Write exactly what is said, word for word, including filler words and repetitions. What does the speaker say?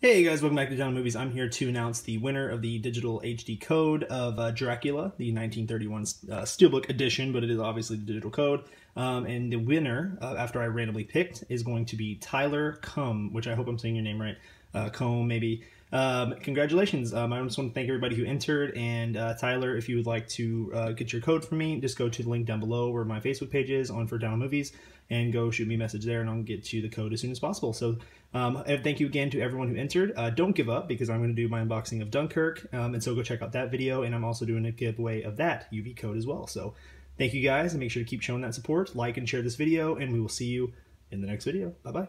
Hey guys, welcome back to Down on Movies. I'm here to announce the winner of the digital H D code of uh, Dracula, the nineteen thirty-one uh, Steelbook edition, but it is obviously the digital code. Um, and the winner, uh, after I randomly picked, is going to be Tyler Cum, which I hope I'm saying your name right. Uh, Comb, maybe. Um, congratulations. Um, I just want to thank everybody who entered. And uh, Tyler, if you would like to uh, get your code from me, just go to the link down below where my Facebook page is on for Down on Movies, and go shoot me a message there, and I'll get you the code as soon as possible. So um, and thank you again to everyone who entered. Uh, don't give up, because I'm going to do my unboxing of Dunkirk, um, and so go check out that video, and I'm also doing a giveaway of that U V code as well. So thank you guys, and make sure to keep showing that support, like and share this video, and we will see you in the next video. Bye-bye.